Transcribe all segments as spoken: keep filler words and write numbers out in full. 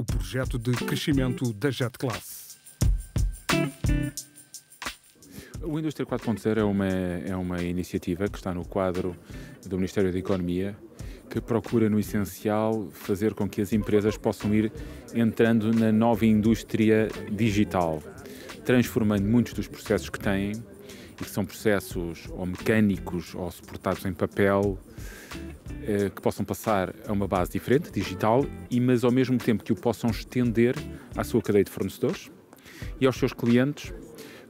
o projeto de crescimento da Jetclass. O Indústria quatro ponto zero é uma, é uma iniciativa que está no quadro do Ministério da Economia, que procura, no essencial, fazer com que as empresas possam ir entrando na nova indústria digital, transformando muitos dos processos que têm, e que são processos ou mecânicos ou suportados em papel, eh, que possam passar a uma base diferente, digital, e, mas ao mesmo tempo que o possam estender à sua cadeia de fornecedores e aos seus clientes,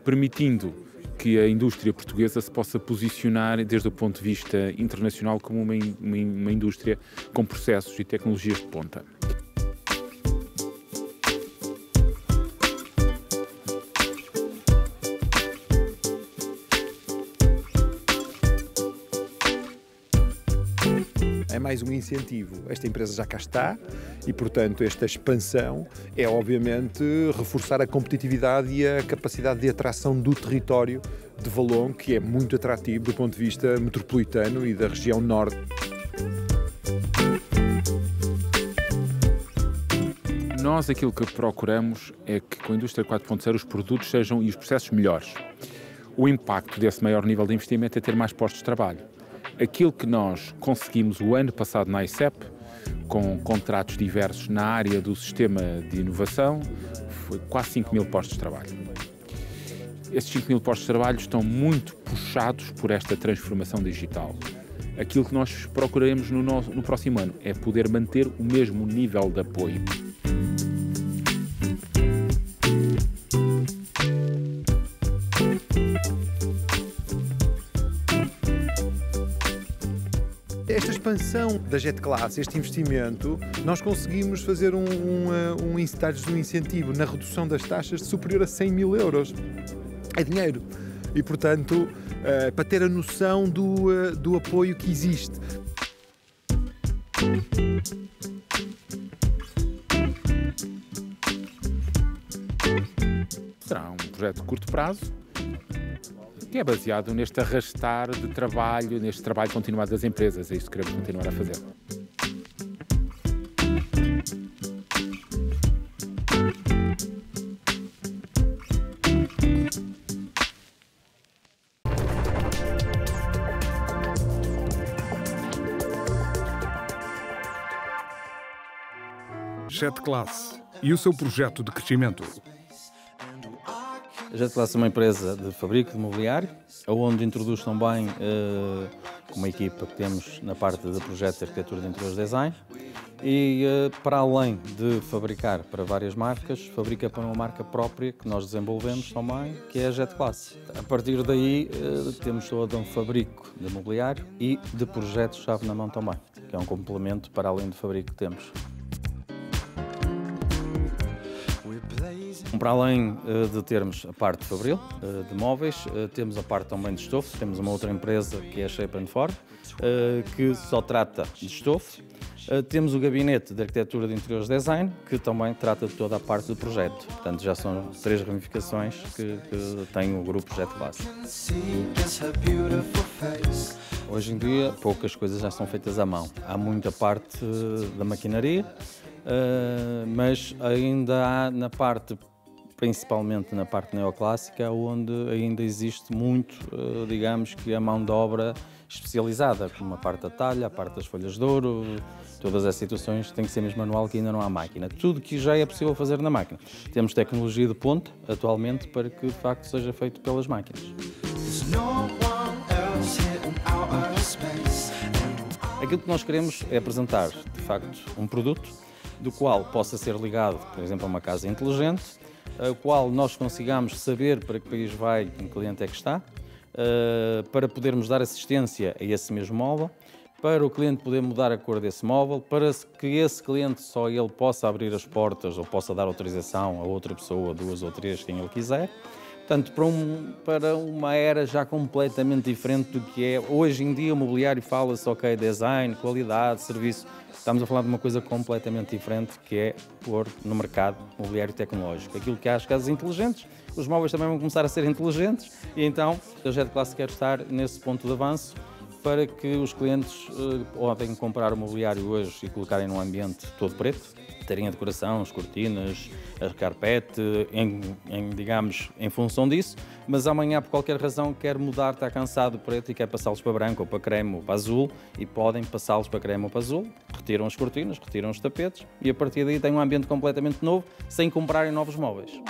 permitindo que a indústria portuguesa se possa posicionar desde o ponto de vista internacional como uma, uma, uma indústria com processos e tecnologias de ponta. É mais um incentivo. Esta empresa já cá está e, portanto, esta expansão é, obviamente, reforçar a competitividade e a capacidade de atração do território de Valongo, que é muito atrativo do ponto de vista metropolitano e da região norte. Nós aquilo que procuramos é que, com a Indústria quatro ponto zero, os produtos sejam e os processos melhores. O impacto desse maior nível de investimento é ter mais postos de trabalho. Aquilo que nós conseguimos o ano passado na I C E P, com contratos diversos na área do sistema de inovação, foi quase cinco mil postos de trabalho. Esses cinco mil postos de trabalho estão muito puxados por esta transformação digital. Aquilo que nós procuraremos no, nosso, no próximo ano é poder manter o mesmo nível de apoio. Esta expansão da Jetclass, este investimento, nós conseguimos fazer um, um, um, um incentivo na redução das taxas de superior a cem mil euros. É dinheiro. E, portanto, uh, para ter a noção do, uh, do apoio que existe. Será um projeto de curto prazo, que é baseado neste arrastar de trabalho, neste trabalho continuado das empresas. É isso que queremos continuar a fazer. Jetclass e o seu projeto de crescimento. A Jetclass é uma empresa de fabrico de mobiliário, onde introduz também eh, uma equipa que temos na parte de projetos de arquitetura de interiores design e, eh, para além de fabricar para várias marcas, fabrica para uma marca própria que nós desenvolvemos também, que é a Jetclass. A partir daí eh, temos todo um fabrico de mobiliário e de projetos-chave na mão também, que é um complemento para além do fabrico que temos. Para além uh, de termos a parte de fabril, uh, de móveis, uh, temos a parte também de estofo. Temos uma outra empresa que é a Shape and Form, uh, que só trata de estofo. Uh, temos o gabinete de arquitetura de interiores design, que também trata de toda a parte do projeto. Portanto, já são três ramificações que, que tem o grupo Jetclass. Hoje em dia, poucas coisas já são feitas à mão. Há muita parte uh, da maquinaria, uh, mas ainda há na parte, principalmente na parte neoclássica, onde ainda existe muito, digamos, que a mão de obra especializada, como a parte da talha, a parte das folhas de ouro, todas as situações têm que ser mesmo manual, que ainda não há máquina. Tudo que já é possível fazer na máquina. Temos tecnologia de ponta, atualmente, para que, de facto, seja feito pelas máquinas. Aquilo que nós queremos é apresentar, de facto, um produto do qual possa ser ligado, por exemplo, a uma casa inteligente, a qual nós consigamos saber para que país vai, que cliente é que está, para podermos dar assistência a esse mesmo móvel, para o cliente poder mudar a cor desse móvel, para que esse cliente só ele possa abrir as portas ou possa dar autorização a outra pessoa, duas ou três, quem ele quiser. Portanto, para, um, para uma era já completamente diferente do que é. Hoje em dia o mobiliário fala-se, ok, design, qualidade, serviço. Estamos a falar de uma coisa completamente diferente, que é pôr no mercado mobiliário tecnológico. Aquilo que há as casas inteligentes, os móveis também vão começar a ser inteligentes e então a Jetclass quer estar nesse ponto de avanço para que os clientes podem comprar o mobiliário hoje e colocarem num ambiente todo preto. terem a decoração, as cortinas, a carpete, em, em, digamos, em função disso, mas amanhã, por qualquer razão, quer mudar, está cansado do preto e quer passá-los para branco, ou para creme, ou para azul, e podem passá-los para creme ou para azul, retiram as cortinas, retiram os tapetes, e a partir daí tem um ambiente completamente novo, sem comprarem novos móveis.